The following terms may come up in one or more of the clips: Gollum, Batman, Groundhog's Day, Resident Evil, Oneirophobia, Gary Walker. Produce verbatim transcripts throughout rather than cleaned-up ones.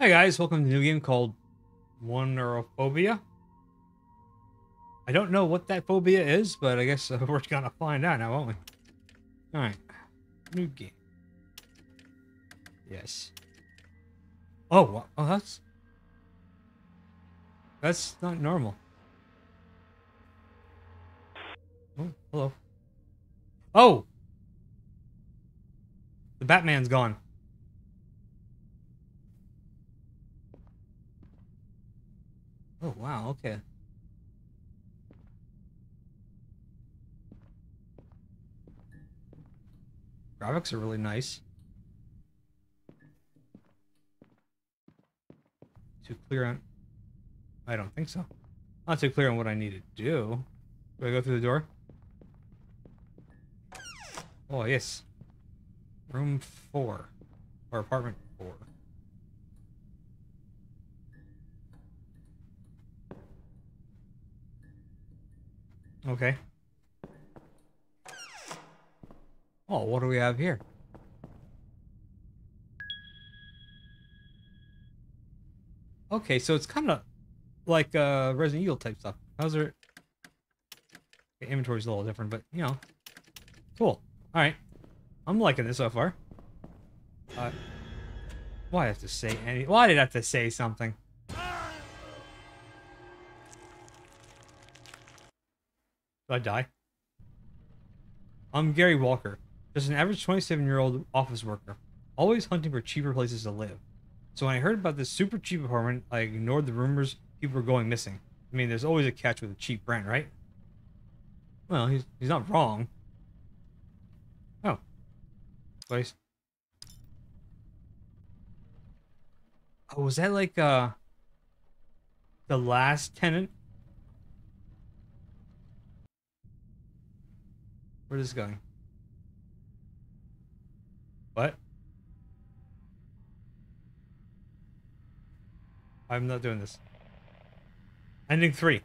Hi guys, welcome to a new game called Oneirophobia. I don't know what that phobia is, but I guess uh, we're gonna find out now, won't we? Alright, new game. Yes. Oh, oh, that's... That's not normal. Oh, hello. Oh! The Batman's gone. Oh, wow, okay. Graphics are really nice. Too clear on... I don't think so. Not too clear on what I need to do. Do I go through the door? Oh, yes. Room four. Or apartment four. Okay. Oh, what do we have here? Okay, so it's kind of like uh, Resident Evil type stuff. How's it? Okay, inventory's a little different, but you know, cool. All right, I'm liking this so far. Uh, why have to say any? Why did I have to say something? Did I die? I'm Gary Walker, just an average twenty-seven-year-old office worker, always hunting for cheaper places to live. So when I heard about this super cheap apartment, I ignored the rumors people were going missing. I mean, there's always a catch with a cheap rent, right? Well, he's, he's not wrong. Oh. Place. Oh, was that like, uh... the last tenant? Where is this going? What? I'm not doing this. Ending three.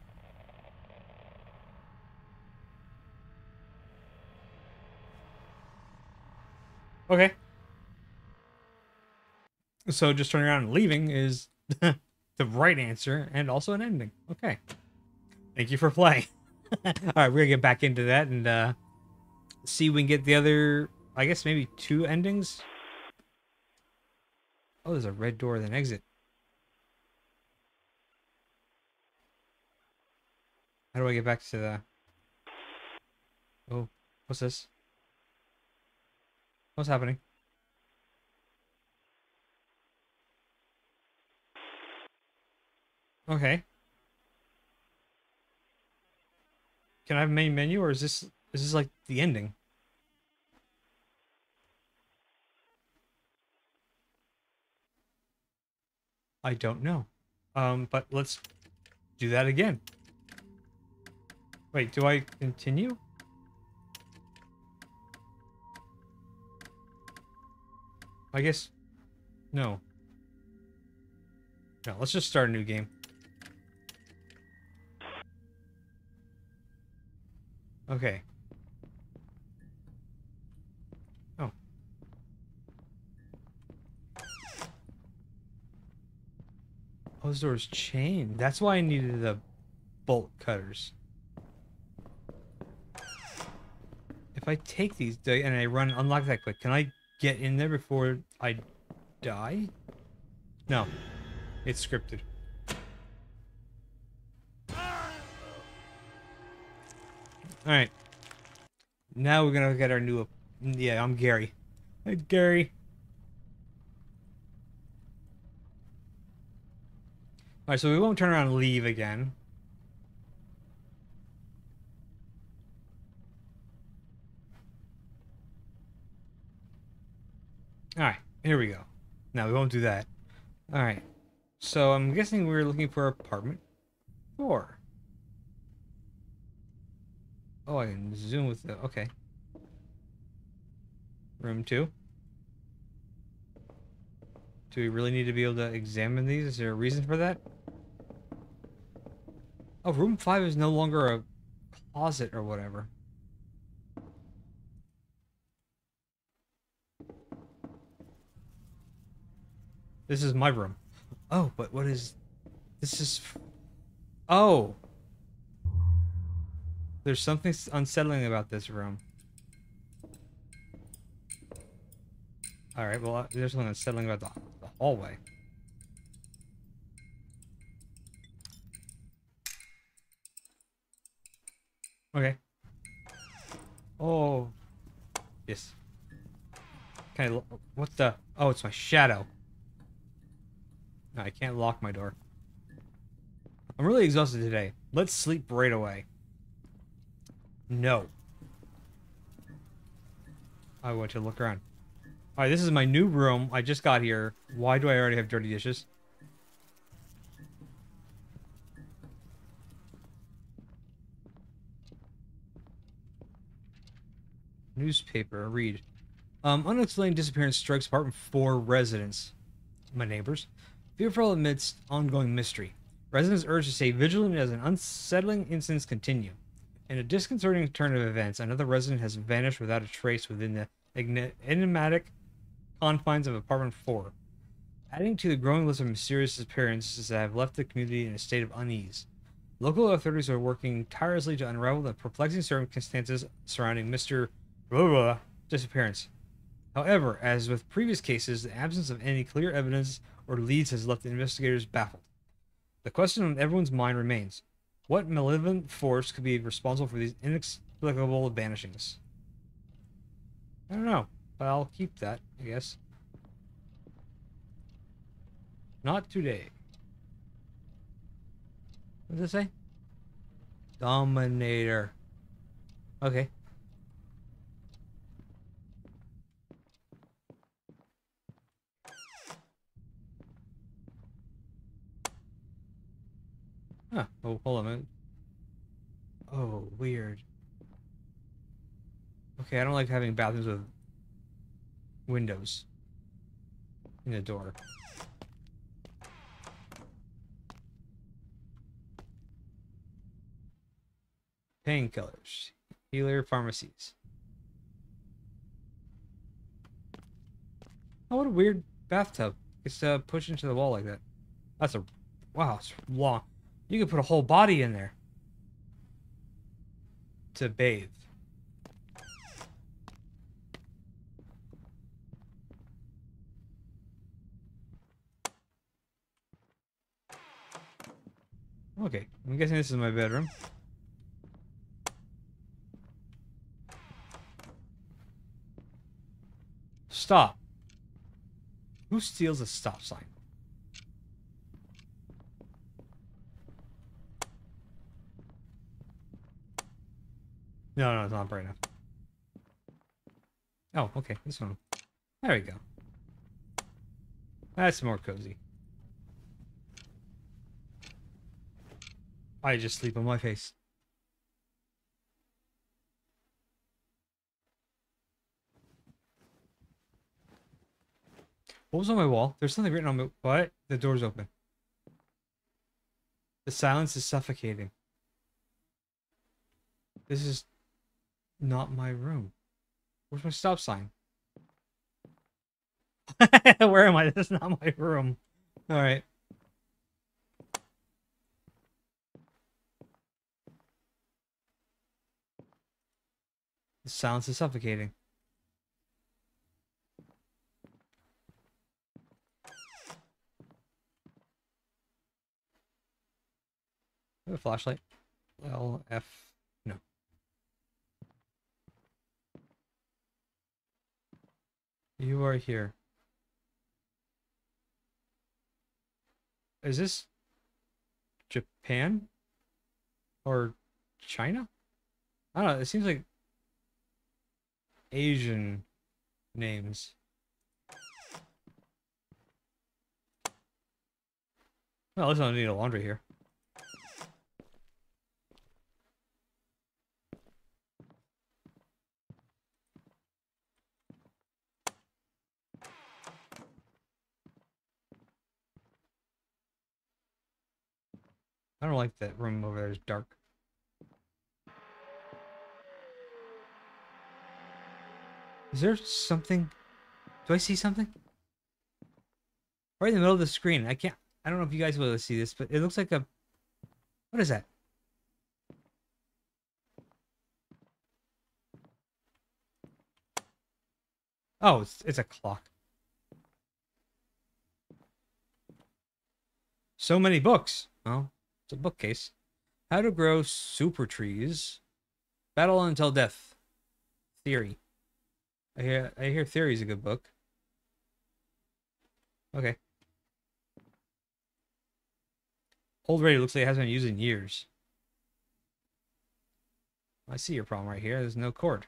Okay. So just turning around and leaving is the right answer and also an ending. Okay. Thank you for playing. All right, we're gonna get back into that and, uh, see if we can get the other, I guess maybe two endings. Oh, there's a red door with an exit. How do I get back to the... Oh, what's this? What's happening? Okay. Can I have a main menu or is this... This is like the ending. I don't know. Um, but let's do that again. Wait, do I continue? I guess no. No, let's just start a new game. Okay. Oh, this door is chained. That's why I needed the bolt cutters. If I take these and I run unlock that quick, can I get in there before I die? No. It's scripted. Alright. Now we're gonna get our new... Yeah, I'm Gary. Hey, Gary. Alright, so we won't turn around and leave again. Alright, here we go. No, we won't do that. Alright, so I'm guessing we're looking for apartment four. Oh, I can zoom with the... Okay. Room two. Do we really need to be able to examine these? Is there a reason for that? Oh, room five is no longer a closet or whatever. This is my room. Oh, but what is... This is... Oh! There's something unsettling about this room. Alright, well, there's something unsettling about the, the hallway. Okay. Oh. Yes. Can I... What the... Oh, it's my shadow. No, I can't lock my door. I'm really exhausted today. Let's sleep right away. No. I want to look around. Alright, this is my new room. I just got here. Why do I already have dirty dishes? Newspaper. Read. Um, unexplained disappearance strikes apartment four residents. My neighbors. Fearful amidst ongoing mystery. Residents urge to stay vigilant as an unsettling incidents continue. In a disconcerting turn of events, another resident has vanished without a trace within the enigmatic confines of apartment four, adding to the growing list of mysterious disappearances that have left the community in a state of unease. Local authorities are working tirelessly to unravel the perplexing circumstances surrounding Mister Blah, blah, disappearance. However, as with previous cases, the absence of any clear evidence or leads has left the investigators baffled. The question on everyone's mind remains, what malevolent force could be responsible for these inexplicable vanishings? I don't know, but I'll keep that, I guess. Not today. What does it say? Dominator. Okay. Huh. Oh, hold on a minute. Oh, weird. Okay, I don't like having bathrooms with windows in the door. Painkillers. Healer pharmacies. Oh, what a weird bathtub. It's uh, pushed into the wall like that. That's a... Wow, it's long. You could put a whole body in there to bathe. Okay, I'm guessing this is my bedroom. Stop. Who steals a stop sign? No, no, it's not bright enough. Oh, okay, this one. There we go. That's more cozy. I just sleep on my face. What was on my wall? There's something written on my... What? The door's open. The silence is suffocating. This is... not my room. Where's my stop sign? Where am I? This is not my room. Alright. The silence is suffocating. I have a flashlight. L, F. You are here. Is this Japan or China? I don't know. It seems like Asian names. Well, at least I don't need a laundry here. I don't like that room over there. It's dark. Is there something? Do I see something? Right in the middle of the screen. I can't. I don't know if you guys will see this, but it looks like a... What is that? Oh, it's, it's a clock. So many books. Well, it's a bookcase. How to Grow Super Trees. Battle Until Death. Theory. I hear, I hear Theory's a good book. Okay. Old radio looks like it hasn't been used in years. I see your problem right here. There's no cord.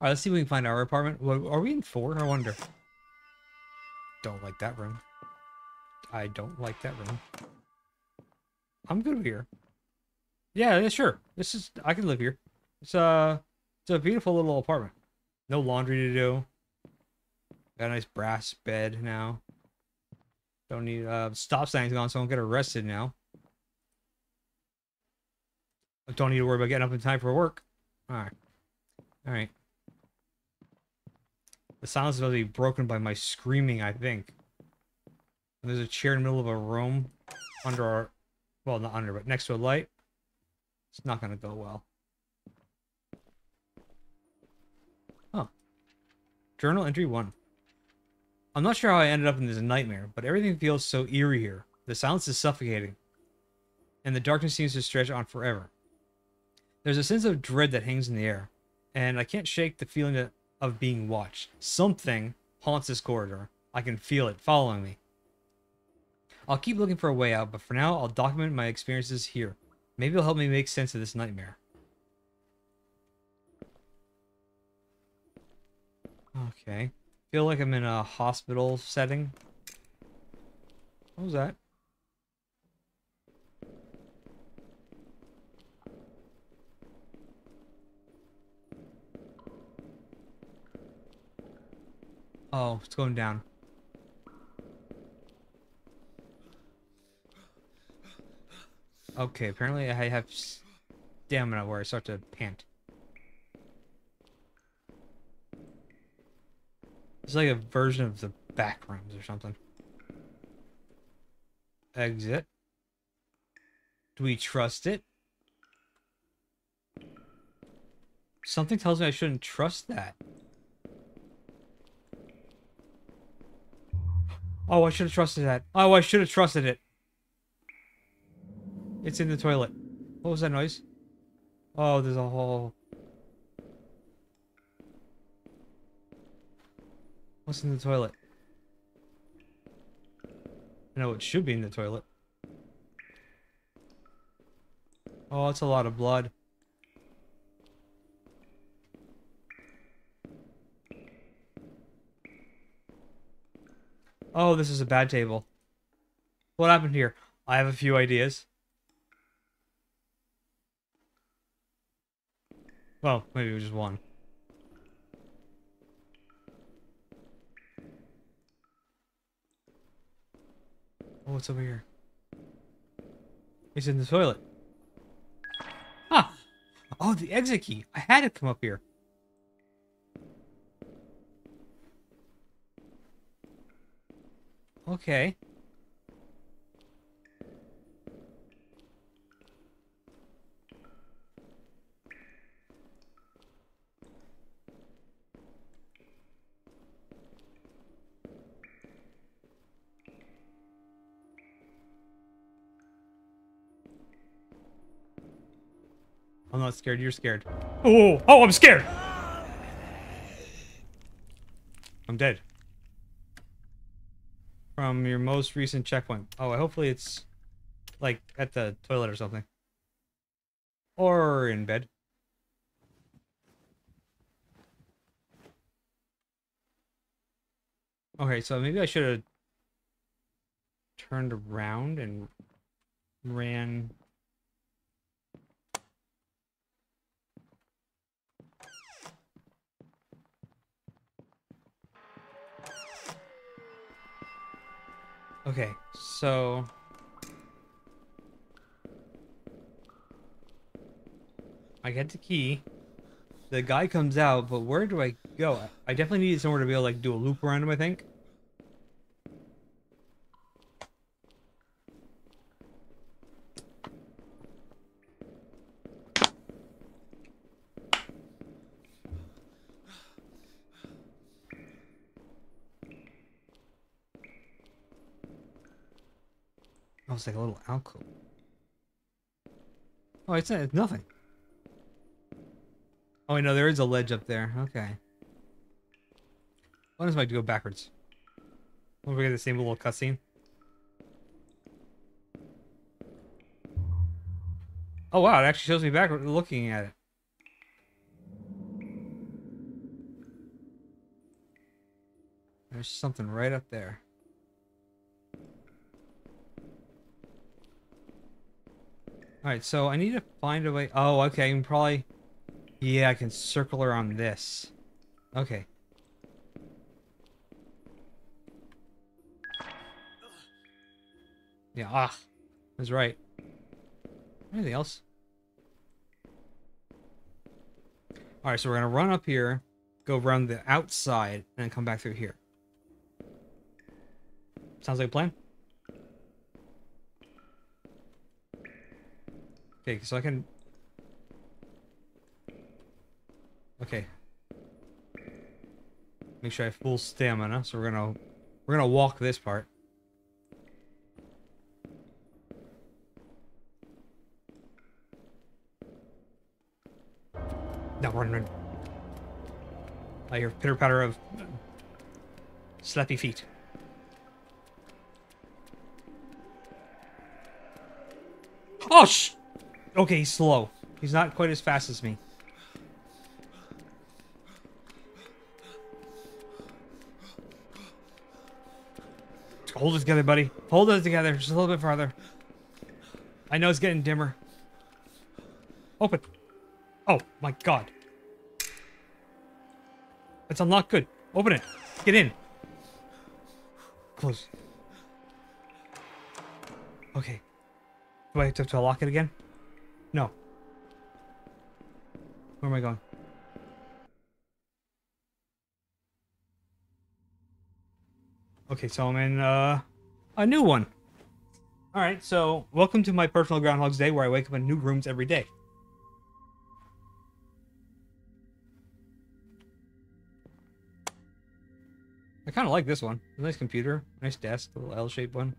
All right, let's see if we can find our apartment. Are we in four? I wonder. Don't like that room. I don't like that room. I'm good here. Yeah, yeah, sure. This is, I can live here. It's a, it's a beautiful little apartment. No laundry to do. Got a nice brass bed now. Don't need, uh, stop sign's gone, so I don't get arrested now. I don't need to worry about getting up in time for work. All right. All right. The silence is about to be broken by my screaming, I think. And there's a chair in the middle of a room under our, well, not under, but next to a light. It's not going to go well. Huh. Journal entry one. I'm not sure how I ended up in this nightmare, but everything feels so eerie here. The silence is suffocating, and the darkness seems to stretch on forever. There's a sense of dread that hangs in the air, and I can't shake the feeling that, of being watched. Something haunts this corridor. I can feel it following me. I'll keep looking for a way out, but for now, I'll document my experiences here. Maybe it'll help me make sense of this nightmare. Okay. Feel like I'm in a hospital setting. What was that? Oh, it's going down. Okay, apparently I have stamina where I start to pant. It's like a version of the back rooms or something. Exit. Do we trust it? Something tells me I shouldn't trust that. Oh, I should have trusted that. Oh, I should have trusted it. It's in the toilet. What was that noise? Oh, there's a hole. What's in the toilet? No, it should be in the toilet. Oh, it's a lot of blood. Oh, this is a bad table. What happened here? I have a few ideas. Well, maybe it was just one. Oh, what's over here? It's in the toilet. Ah! Oh, the exit key. I had it come up here. Okay. I'm not scared, you're scared. Oh, oh, I'm scared! I'm dead. From your most recent checkpoint. Oh, hopefully it's like at the toilet or something. Or in bed. Okay, so maybe I should have turned around and ran. Okay, so I get the key. The guy comes out, but where do I go? I definitely need somewhere to be able to like, do a loop around him, I think. Oh, it's like a little alcove. Oh, it's, it's nothing. Oh, I know there is a ledge up there. Okay. Why does I go backwards? Will we get the same little cutscene? Oh wow, it actually shows me backward looking at it. There's something right up there. Alright, so I need to find a way. Oh, okay, I can probably. Yeah, I can circle around this. Okay. Yeah, ah. That's right. Anything else? Alright, so we're gonna run up here, go around the outside, and then come back through here. Sounds like a plan? Okay, so I can... Okay. Make sure I have full stamina, so we're gonna... We're gonna walk this part. Now run, run. I hear pitter-patter of... slappy feet. Oh, sh... Okay, he's slow. He's not quite as fast as me. Hold it together, buddy. Hold it together. Just a little bit farther. I know it's getting dimmer. Open. Oh, my God. It's unlocked. Good. Open it. Get in. Close. Okay. Do I have to unlock it again? No. Where am I going? Okay, so I'm in uh, a new one. All right, so welcome to my personal Groundhog's Day, where I wake up in new rooms every day. I kind of like this one. A nice computer, nice desk, a little L-shaped one.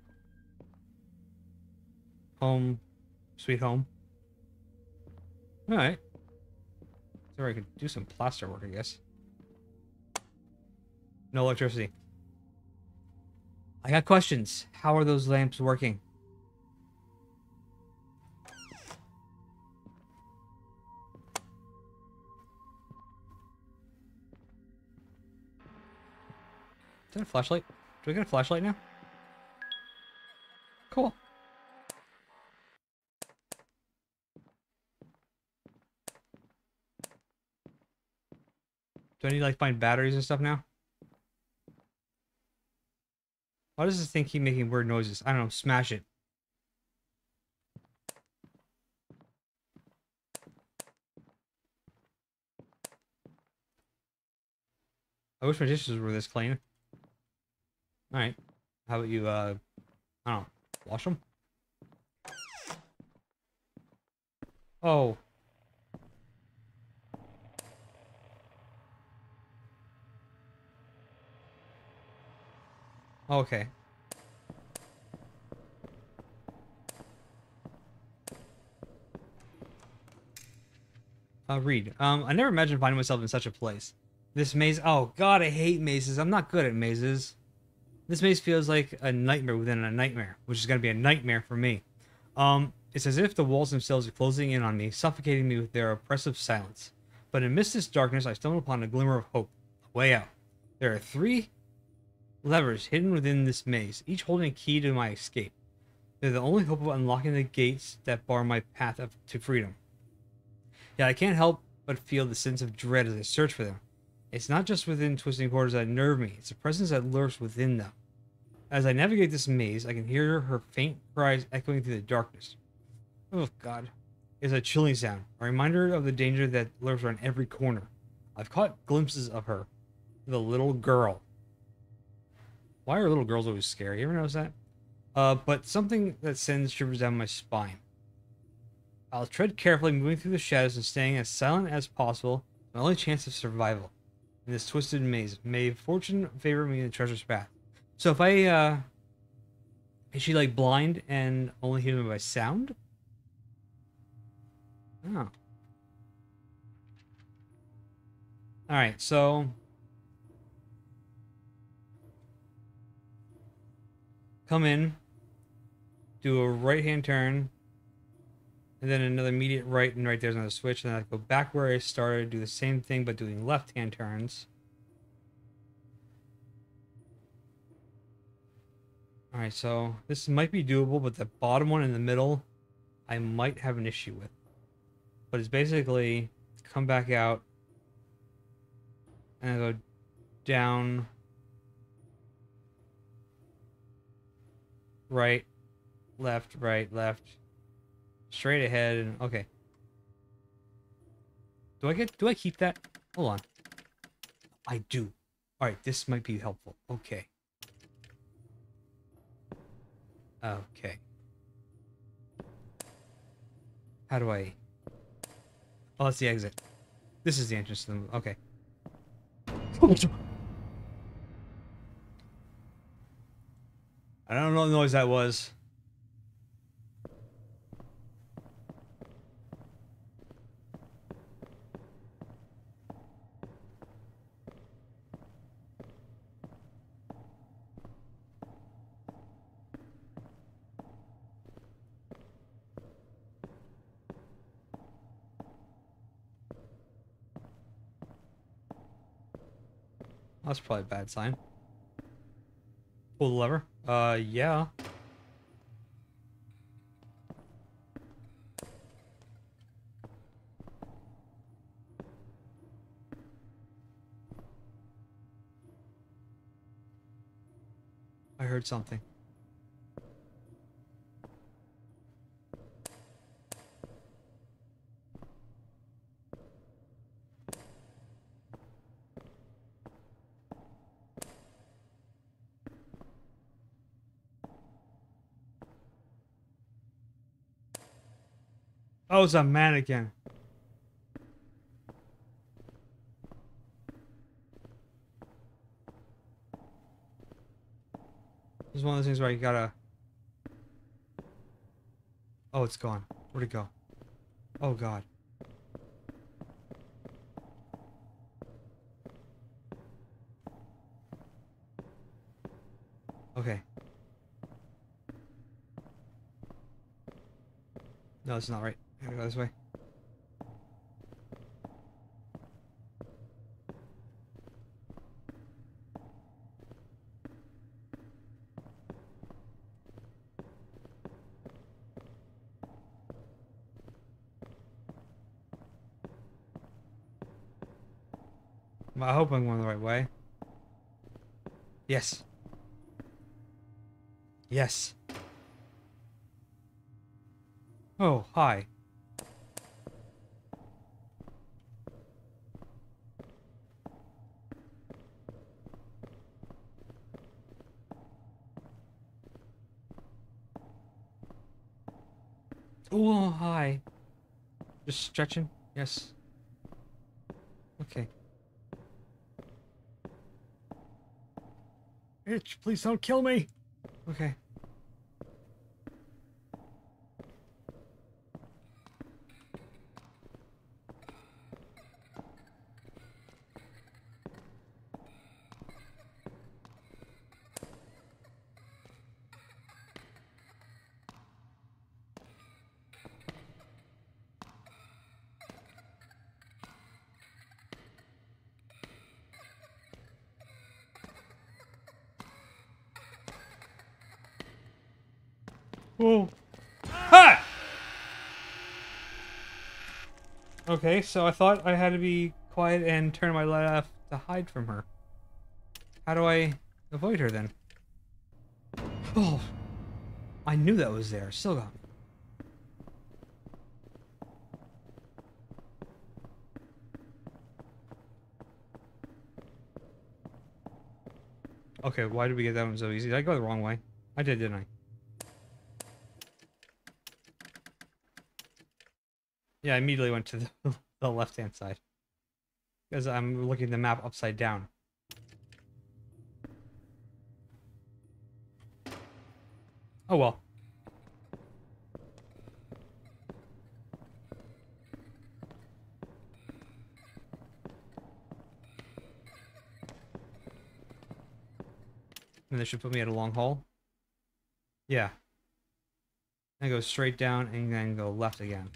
Home, sweet home. Alright. So I could do some plaster work, I guess. No electricity. I got questions. How are those lamps working? Is that a flashlight? Do we get a flashlight now? Cool. Do I need to, like, find batteries and stuff now? Why does this thing keep making weird noises? I don't know. Smash it. I wish my dishes were this clean. Alright. How about you, uh... I don't know. Wash them? Oh. Okay. Uh, read. Um, I never imagined finding myself in such a place. This maze... Oh, God, I hate mazes. I'm not good at mazes. This maze feels like a nightmare within a nightmare, which is going to be a nightmare for me. Um, it's as if the walls themselves are closing in on me, suffocating me with their oppressive silence. But amidst this darkness, I stumbled upon a glimmer of hope. A way out. There are three... levers hidden within this maze, each holding a key to my escape. They're the only hope of unlocking the gates that bar my path up to freedom. Yet I can't help but feel the sense of dread as I search for them. It's not just within twisting corners that nerve me, it's the presence that lurks within them. As I navigate this maze, I can hear her faint cries echoing through the darkness. Oh, God. is a chilling sound, a reminder of the danger that lurks around every corner. I've caught glimpses of her, the little girl. Why are little girls always scary? You ever notice that? Uh, but something that sends shivers down my spine. I'll tread carefully, moving through the shadows and staying as silent as possible. My only chance of survival in this twisted maze. May fortune favor me in the treasure's path. So if I, uh... Is she, like, blind and only hears me by sound? Oh. Alright, so... Come in. Do a right-hand turn. And then another immediate right, and right there's another switch. And then I go back where I started, do the same thing, but doing left-hand turns. Alright, so this might be doable, but the bottom one in the middle, I might have an issue with. But it's basically come back out and I go down, right, left, right, left, straight ahead, and okay. Do I get, do I keep that? Hold on. I do. Alright, this might be helpful. Okay. Okay. How do I... Oh, that's the exit. This is the entrance to them. Okay. I don't know what noise that was. That's probably a bad sign. Pull the lever. Uh, yeah. I heard something. Oh, it's a mannequin. This is one of those things where you gotta... Oh, it's gone. Where'd it go? Oh, God. Okay. No, it's not right. I gotta go this way. I hope I'm going the right way. Yes. Yes. Oh, hi. Oh, hi. Just stretching? Yes. Okay. Itch, please don't kill me! Okay. Oh. Ah! Okay, so I thought I had to be quiet and turn my light off to hide from her. How do I avoid her then? Oh, I knew that was there. Still got me. Okay, why did we get that one so easy? Did I go the wrong way? I did, didn't I? Yeah, I immediately went to the, the left-hand side. Because I'm looking at the map upside down. Oh well. And this should put me at a long hole. Yeah. And go straight down and then go left again.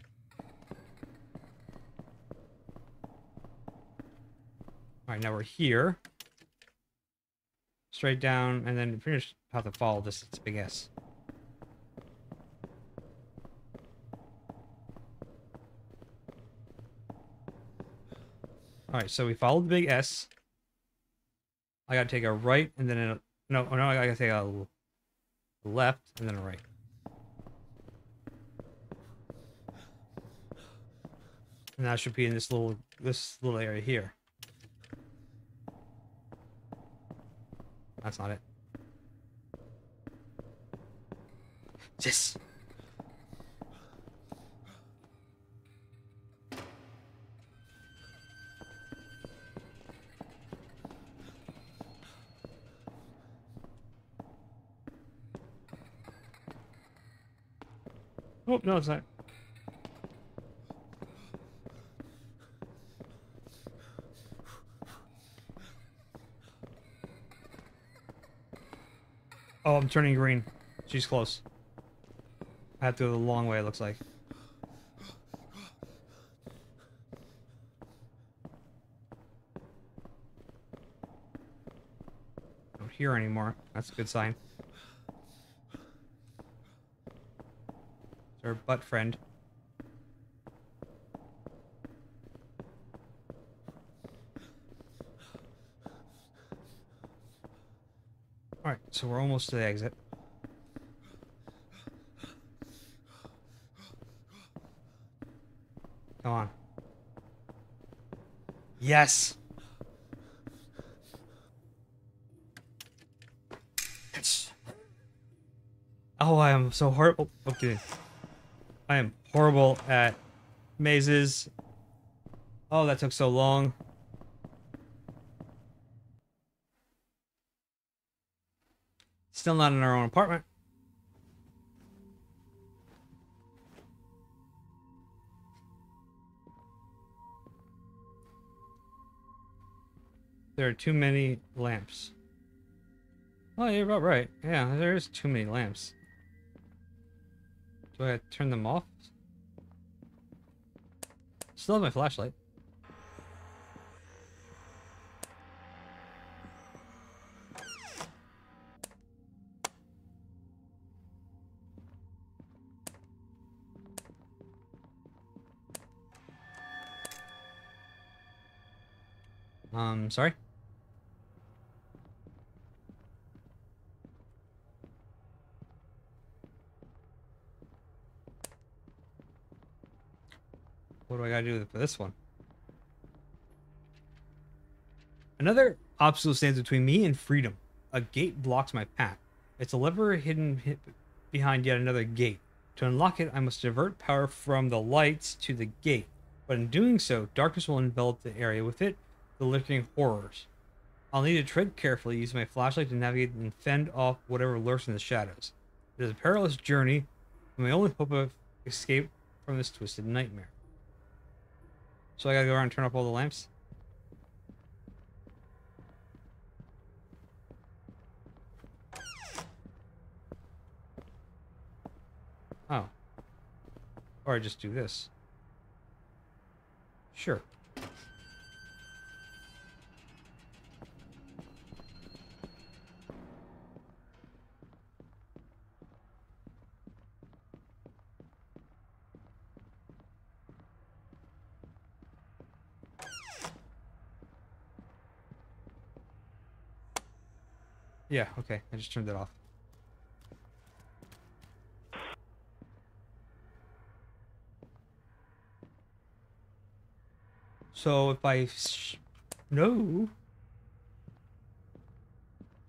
Alright, now we're here. Straight down and then pretty much have to follow this, it's a big S. Alright, so we followed the big S. I gotta take a right and then a No, no, I gotta take a left and then a right. And that should be in this little this little area here. That's not it. Yes. Oh, no, it's not. Oh, I'm turning green. She's close. I have to go the long way, it looks like. Not here anymore. That's a good sign. Or butt friend. Alright, so we're almost to the exit. Come on. Yes! Oh, I am so horrible. Okay. I am horrible at mazes. Oh, that took so long. Still not in our own apartment. There are too many lamps. Oh, you're about right. Yeah, there is too many lamps. Do I turn them off? Still have my flashlight. Um, sorry? What do I gotta do for this one? Another obstacle stands between me and freedom. A gate blocks my path. It's a lever hidden behind yet another gate. To unlock it, I must divert power from the lights to the gate. But in doing so, darkness will envelop the area with it, the lurking horrors. I'll need to tread carefully, use my flashlight to navigate and fend off whatever lurks in the shadows. It is a perilous journey, and my only hope of escape from this twisted nightmare. So I gotta go around and turn up all the lamps? Oh. Or I just do this. Sure. Yeah, okay, I just turned it off. So if I... Sh no!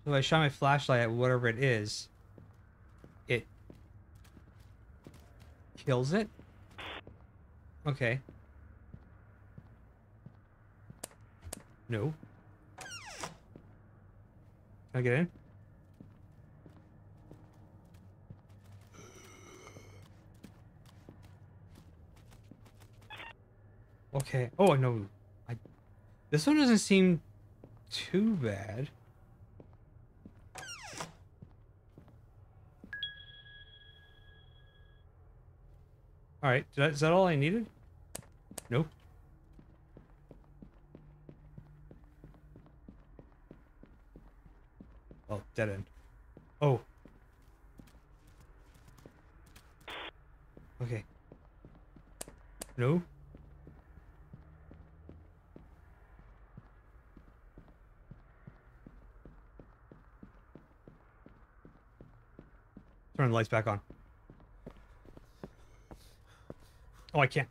So So I shine my flashlight at whatever it is. It kills it? Okay. No. Can I get in? Okay. Oh, no. I... This one doesn't seem too bad. Alright, is that all I needed? Nope. Oh, dead end. Oh. Okay. No. Turn the lights back on. Oh, I can't.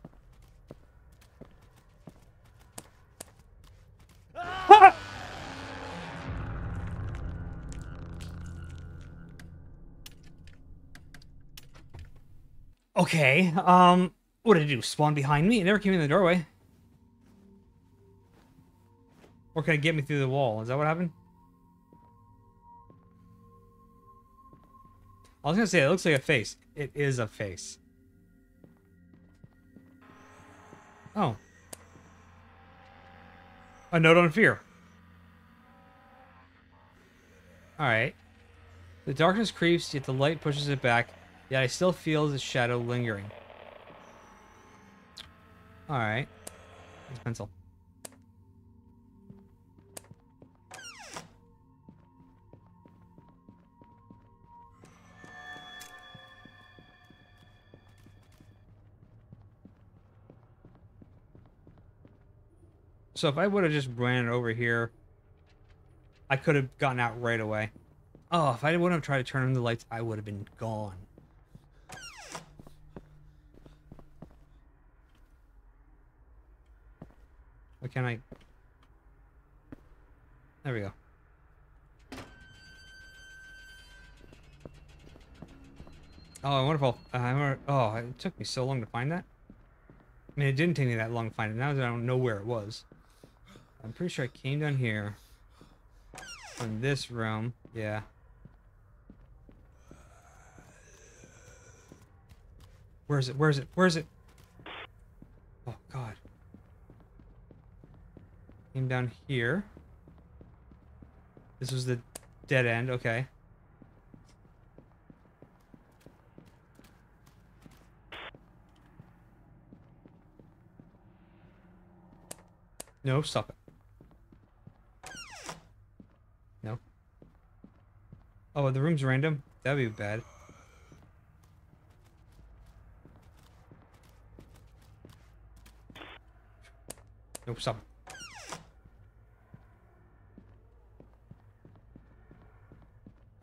Ah! Okay, um, what did it do? Spawn behind me? It never came in the doorway. Or could it get me through the wall? Is that what happened? I was gonna say, it looks like a face. It is a face. Oh. A note on fear. Alright. The darkness creeps, yet the light pushes it back, yet I still feel the shadow lingering. Alright. There's a pencil. So if I would have just ran over here, I could have gotten out right away. Oh, if I wouldn't have tried to turn on the lights, I would have been gone. What can I... There we go. Oh, wonderful. Uh, I remember... Oh, it took me so long to find that. I mean, it didn't take me that long to find it. Now that I don't know where it was. I'm pretty sure I came down here from this room. Yeah. Where is it? Where is it? Where is it? Oh, God. Came down here. This was the dead end. Okay. No, stop it. Oh, the room's random? That'd be bad. Nope, stop.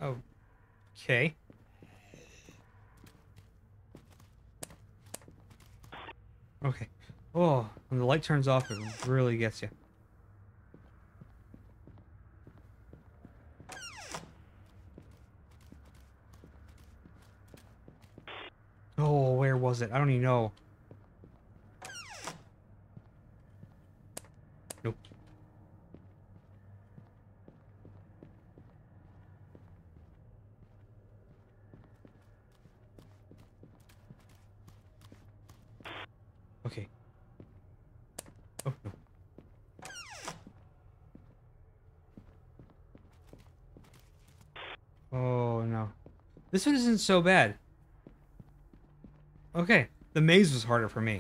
Oh. Okay. Okay. Oh, when the light turns off, it really gets you. Oh, where was it? I don't even know. Nope. Okay. Oh, no. Oh, no. This one isn't so bad. Okay, the maze was harder for me.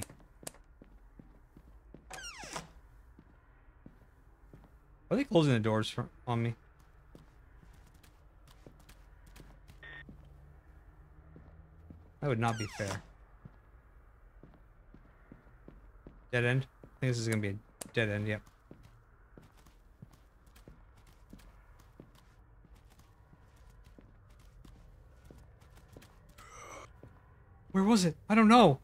Are they closing the doors for, on me? That would not be fair. Dead end? I think this is gonna be a dead end, yep. Where was it? I don't know.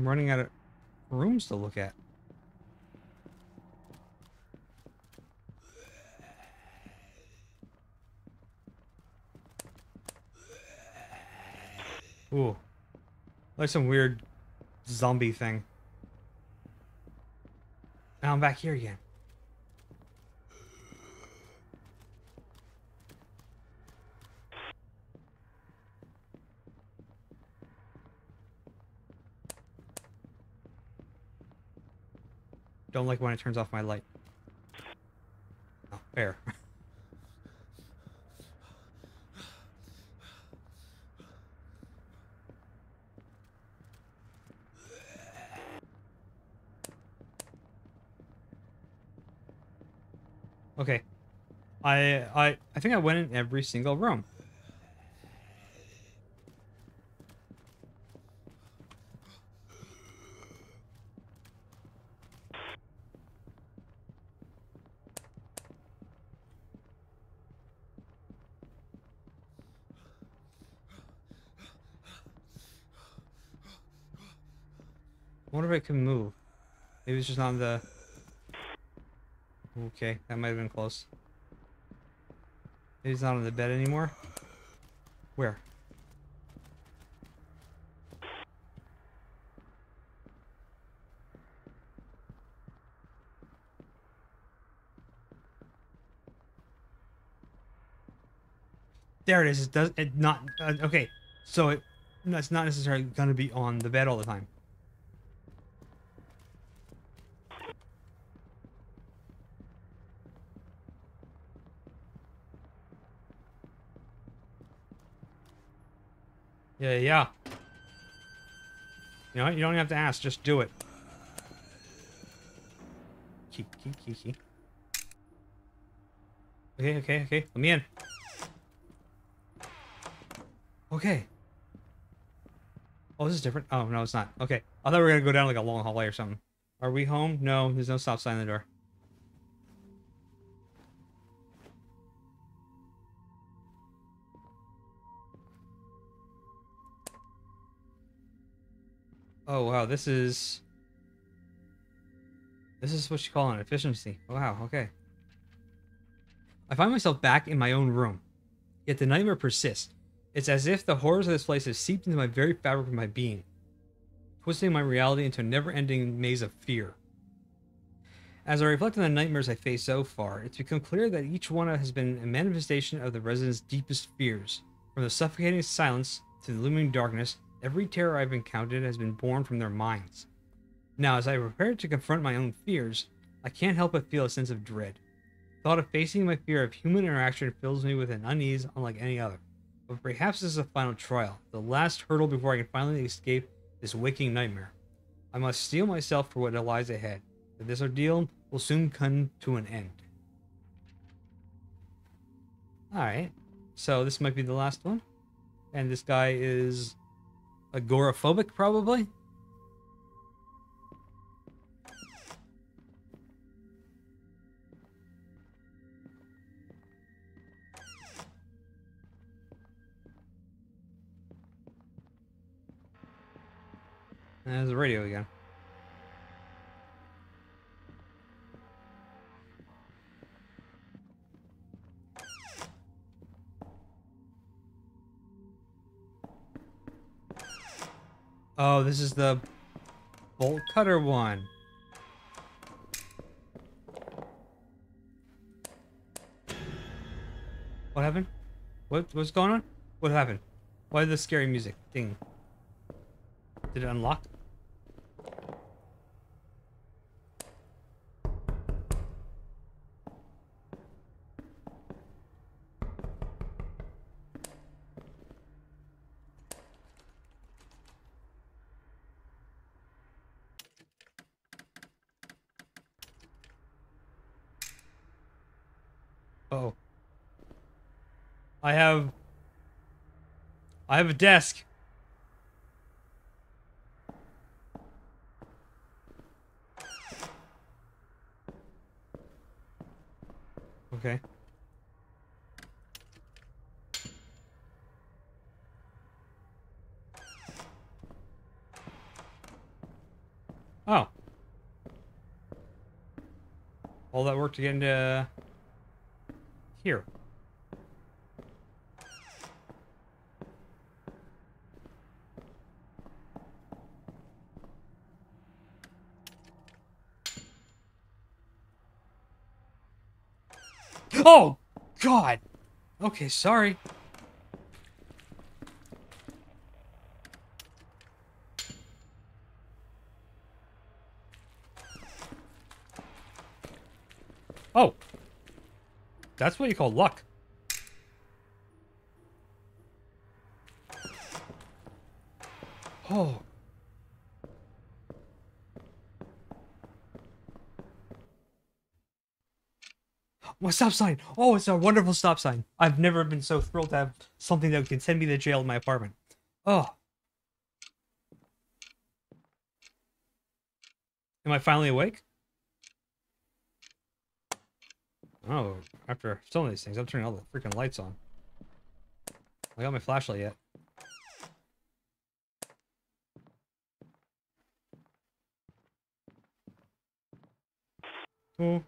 I'm running out of rooms to look at. Ooh. Like some weird zombie thing. Now I'm back here again. Don't like when it turns off my light. Not fair. Okay. I I I think I went in every single room. I wonder if I can move. Maybe it's just not the... Okay, that might have been close. Maybe he's not on the bed anymore. Where? There it is. It does it not uh, okay. So it it's not necessarily going to be on the bed all the time. Yeah, yeah. You know, you don't have to ask. Just do it. Key, key, key, key. Okay, okay, okay. Let me in. Okay. Oh, this is different. Oh, no, it's not. Okay. I thought we were going to go down like a long hallway or something. Are we home? No, there's no stop sign on the door. Oh, wow, this is... This is what you call an efficiency. Wow, okay. I find myself back in my own room. Yet the nightmare persists. It's as if the horrors of this place have seeped into my very fabric of my being, twisting my reality into a never-ending maze of fear. As I reflect on the nightmares I faced so far, it's become clear that each one has been a manifestation of the resident's deepest fears. From the suffocating silence to the looming darkness, every terror I've encountered has been born from their minds. Now, as I prepare to confront my own fears, I can't help but feel a sense of dread. The thought of facing my fear of human interaction fills me with an unease unlike any other. But perhaps this is the final trial, the last hurdle before I can finally escape this waking nightmare. I must steel myself for what lies ahead, but this ordeal will soon come to an end. Alright, so this might be the last one. And this guy is... agoraphobic, probably? And there's a radio again. Oh, this is the bolt cutter one. What happened? What what's going on? What happened? Why the scary music thing? Did it unlock? Uh-oh. I have... I have a desk. Okay. Oh. All that work to get into here. Oh, God. Okay, sorry. Oh. That's what you call luck. Oh. What stop sign? Oh, it's a wonderful stop sign. I've never been so thrilled to have something that can send me to jail in my apartment. Oh. Am I finally awake? Oh, after some of these things, I'm turning all the freaking lights on. I got my flashlight yet. Oh.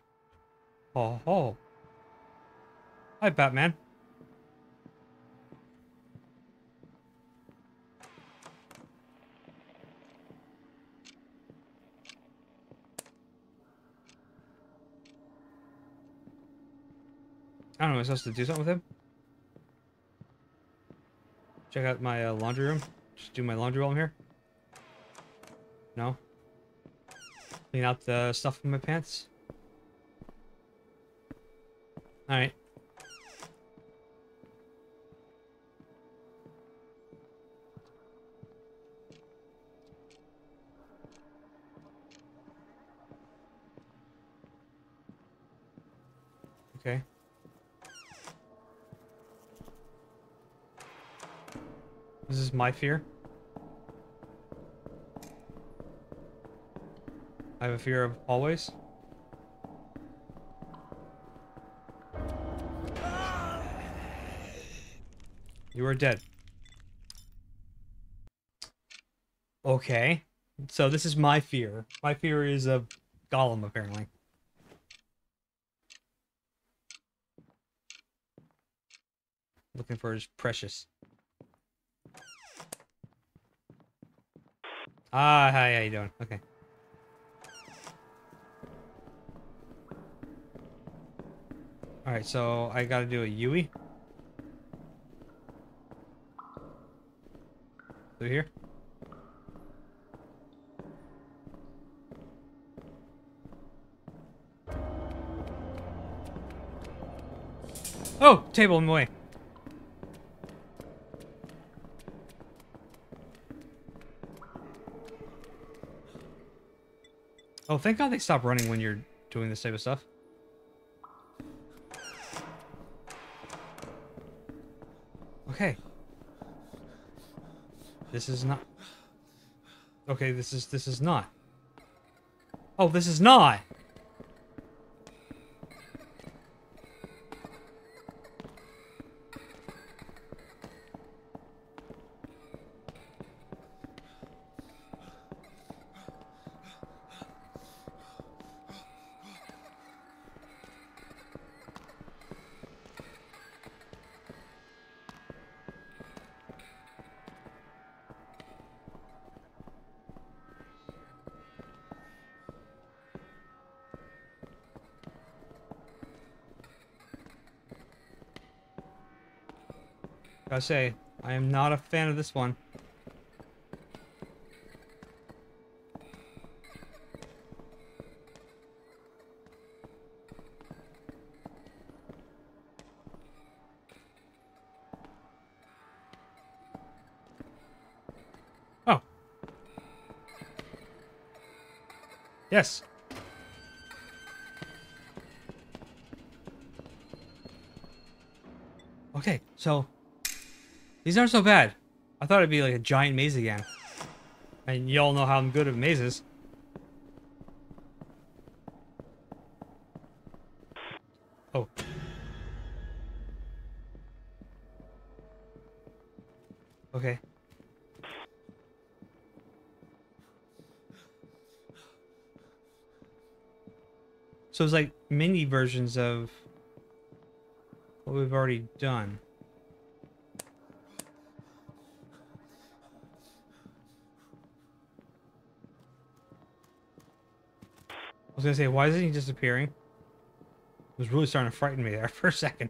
Oh, oh. Hi, Batman. I don't know, am I supposed to do something with him? Check out my uh, laundry room. Just do my laundry while I'm here. No. Clean out the stuff in my pants. All right. Okay. This is my fear. I have a fear of always. You are dead. Okay. So this is my fear. My fear is of Gollum, apparently. Looking for his precious. Ah, hi, how you doing? Okay. Alright, so I gotta do a Yui. Through here. Oh, table in the way. Oh, thank God they stop running when you're doing this type of stuff. Okay. This is not... Okay, this is... This is not. Oh, this is not! I say, I am not a fan of this one. Oh. Yes. Okay, so... These aren't so bad. I thought it'd be like a giant maze again. And y'all know how I'm good at mazes. Oh. Okay. So it's like mini versions of what we've already done. I was gonna say, why isn't he disappearing? It was really starting to frighten me there for a second.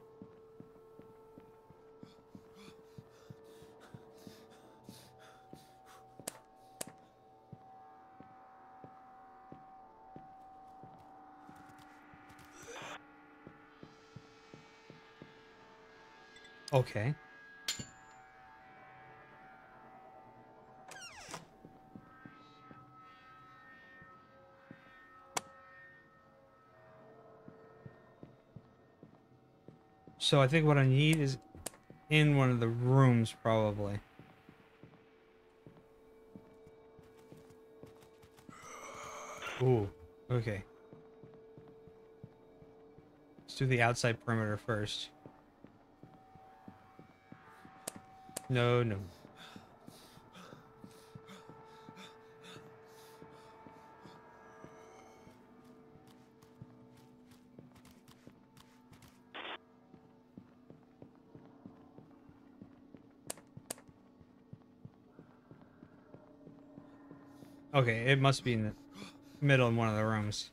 Okay. So I think what I need is in one of the rooms, probably. Ooh, okay. Let's do the outside perimeter first. No, no. Okay, it must be in the middle in one of the rooms.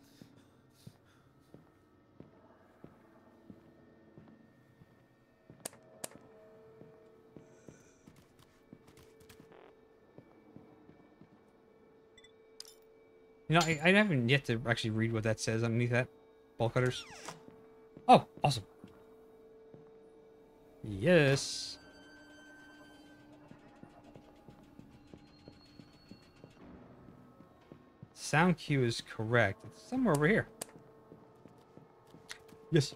You know, I, I haven't yet to actually read what that says underneath that. Ball cutters. Oh, awesome. Yes. Sound cue is correct. It's somewhere over here. Yes.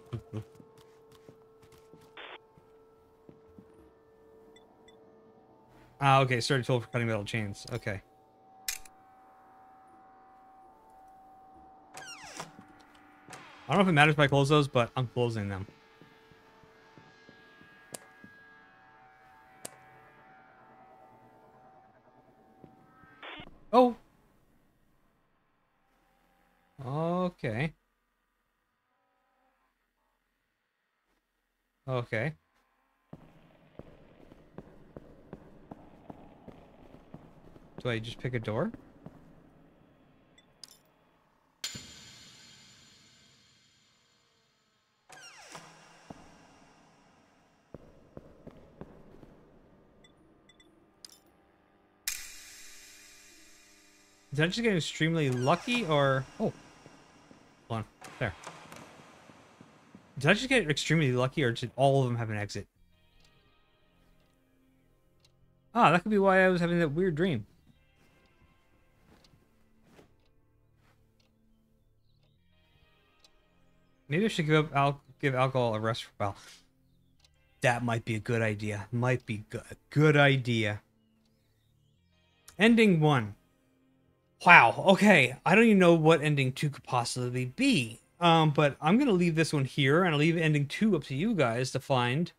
Ah, okay. Starting tool for cutting metal chains. Okay. I don't know if it matters if I close those, but I'm closing them. Oh! Okay. Okay. Do I just pick a door? Did I just get extremely lucky, or... Oh. Hold on. There. Did I just get extremely lucky, or did all of them have an exit? Ah, that could be why I was having that weird dream. Maybe I should give up al give alcohol a rest for a while. That might be a good idea. Might be go a good idea. Ending one. Wow, okay, I don't even know what ending two could possibly be, um, but I'm going to leave this one here, and I'll leave ending two up to you guys to find.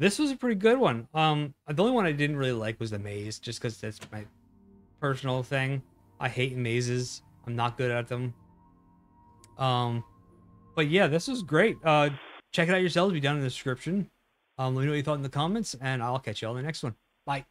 This was a pretty good one. Um, the only one I didn't really like was the maze, just because that's my personal thing. I hate mazes. I'm not good at them. Um, but yeah, this was great. Uh, check it out yourselves. It'll be down in the description. Um, let me know what you thought in the comments, and I'll catch you all in the next one. Bye.